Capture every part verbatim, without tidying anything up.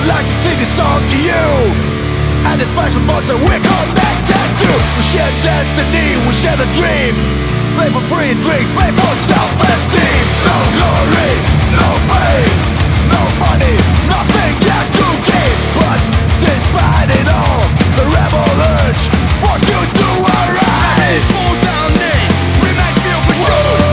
would like to sing this song to you and the special monster we're connected to. We share destiny, we share the dream. Play for free drinks, play for self-esteem. No glory, no fame, no money, nothing yet to gain. But despite it all, the rebel urge forces you to arise. Slow down, Nate, reminds me of a joke.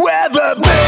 Where the